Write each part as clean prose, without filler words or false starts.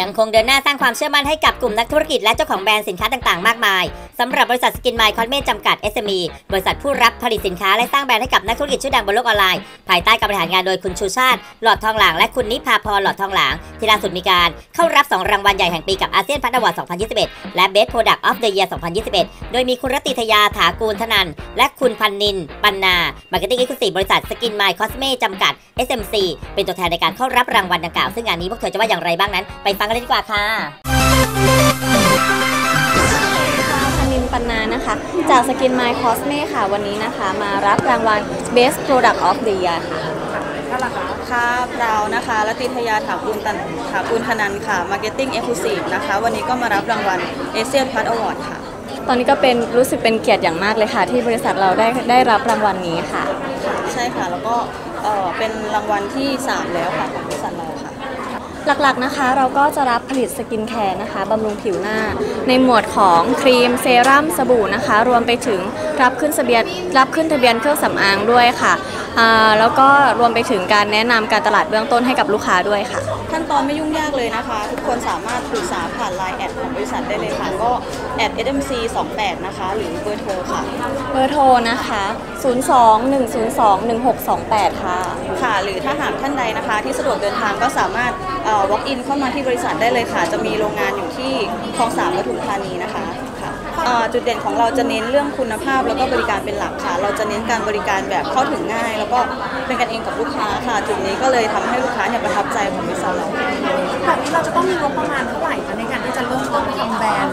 ยังคงเดินหน้าสร้างความเชื่อมั่นให้กับกลุ่มนักธุรกิจและเจ้าของแบรนด์สินค้าต่างๆมากมายสำหรับบริษัทสกินไมล์คอสเมตจำกัด SME บริษัทผู้รับผลิตสินค้าและสร้างแบรนด์ให้กับนักธุรกิจชื่อดังบนโลกออนไลน์ภายใต้การบริหารงานโดยคุณชูชาติหลอดทองหลางและคุณนิพาพรหลอดทองหลางที่ล่าสุดมีการเข้ารับ2รางวัลใหญ่แห่งปีกับ Asean Plus Awards 2021 และ Best Product Of The Year 2021 โดยมีคุณรัติทยาถากูลธนันท์และคุณพันนินปันนา Marketing Executive บริษัทสกินไมล์คอสเมตจำกัด SMC เป็นตัวแทนในการเข้ารับรางวัลดังกล่าวซึ่งงานนี้พวกเธอจะว่าอย่างไรบ้างนั้นไปฟังกันเลยดีกว่าค่ะปันนานะคะจากสกินไมล์คอสเมตค่ะวันนี้นะคะมารับรางวัล Best Product of the Year ค่ะค่ะเรานะคะรัติทยาถากูลธนันท์ค่ะ Marketing Executive นะคะวันนี้ก็มารับรางวัล Asean Plus Award ค่ะตอนนี้ก็เป็นรู้สึกเป็นเกียรติอย่างมากเลยค่ะที่บริษัทเราได้รับรางวัลนี้ค่ะใช่ค่ะแล้วก็เป็นรางวัลที่3แล้วค่ะของบริษัทเราค่ะหลักๆนะคะเราก็จะรับผลิตสกินแคร์นะคะบำรุงผิวหน้าในหมวดของครีมเซรั่มสบู่นะคะรวมไปถึงรับขึ้นทะเบียนเครื่องสำอางด้วยค่ะแล้วก็รวมไปถึงการแนะนำการตลาดเบื้องต้นให้กับลูกค้าด้วยค่ะขั้นตอนไม่ยุ่งยากเลยนะคะทุกคนสามารถปรึกษาผ่าน LINE แอดของบริษัทได้เลยค่ะก็แอด smc28 นะคะหรือเบอร์โทรค่ะเบอร์โทรนะคะ02-102-1628ค่ะค่ะหรือถ้าหากท่านใดนะคะที่สะดวกเดินทางก็สามารถwalk in เข้ามาที่บริษัทได้เลยค่ะจะมีโรงงานอยู่ที่คลอง3 ปทุมธานีนะคะจุดเด่นของเราจะเน้นเรื่องคุณภาพแล้วก็บริการเป็นหลักค่ะเราจะเน้นการบริการแบบเข้าถึงง่ายแล้วก็เป็นกันเองกับลูกค้าค่ะจุดนี้ก็เลยทำให้ลูกค้าเนี่ยประทับใจของบริษัทเราแบบนี้เราจะต้องมีงบประมาณเท่าไหร่คะในการที่จะเริ่มต้นทำแบรนด์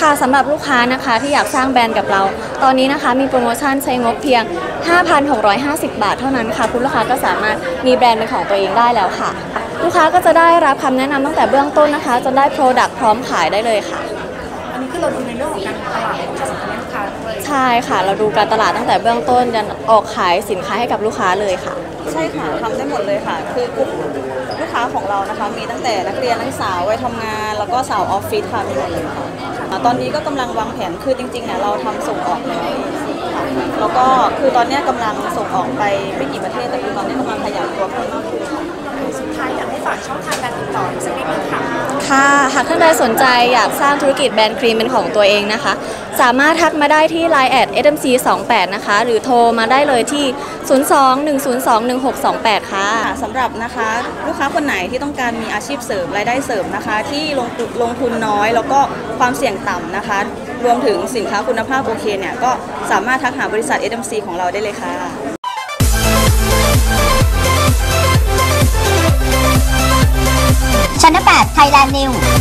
ค่ะสำหรับลูกค้านะคะที่อยากสร้างแบรนด์กับเราตอนนี้นะคะมีโปรโมชั่นใช้งบเพียง 5,650 บาทเท่านั้นค่ะคุณลูกค้าก็สามารถมีแบรนด์เป็นของตัวเองได้แล้วค่ะลูกค้าก็จะได้รับคำแนะนำตั้งแต่เบื้องต้นนะคะจนได้ Product พร้อมขายได้เลยค่ะอันนี้คือเราดูในเรื่องของการตลาดของสินค้าลูกค้าเลยใช่ค่ะเราดูการตลาดตั้งแต่เบื้องต้นจนออกขายสินค้าให้กับลูกค้าเลยค่ะใช่ค่ะทำได้หมดเลยค่ะคือกลุ่มลูกค้าของเรานะคะมีตั้งแต่นักเรียนนักศึกษาวัยทำงานแล้วก็สาวออฟฟิศค่ะมีหมดเลยค่ะตอนนี้ก็กำลังวางแผนคือจริงๆเนี่ยเราทำส่งออกแล้วแล้วก็คือตอนนี้กำลังส่งออกไปไม่กี่ประเทศแต่คือตอนนี้กำลังขยายตัวเพิ่มมากขึ้นสุดท้ายอยากให้ฝากช่องทางการติดต่อสักนิดนึงค่ะค่ะหากท่านใดสนใจอยากสร้างธุรกิจแบรนด์ครีมเป็นของตัวเองนะคะสามารถทักมาได้ที่ LINE @smc28 นะคะหรือโทรมาได้เลยที่02-102-1628ค่ะสำหรับนะคะลูกค้าคนไหนที่ต้องการมีอาชีพเสริมรายได้เสริมนะคะที่ลงทุนน้อยแล้วก็ความเสี่ยงต่ำนะคะรวมถึงสินค้าคุณภาพโอเคเนี่ยก็สามารถทักหาบริษัท SMC ของเราได้เลยค่ะChannel 8 Thailand News